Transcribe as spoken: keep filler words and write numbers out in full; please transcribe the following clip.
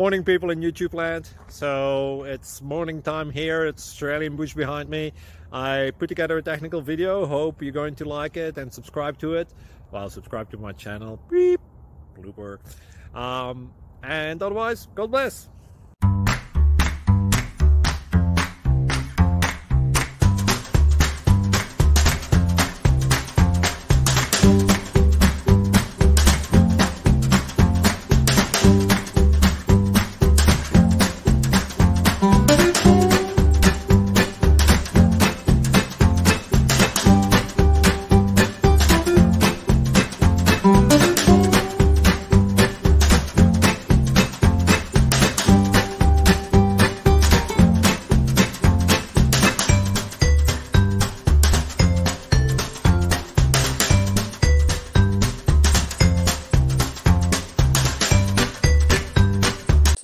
Morning, people in YouTube land. So it's morning time here. It's Australian bush behind me. I put together a technical video. Hope you're going to like it and subscribe to it. Well, subscribe to my channel. Beep, blooper. Um, and otherwise, God bless.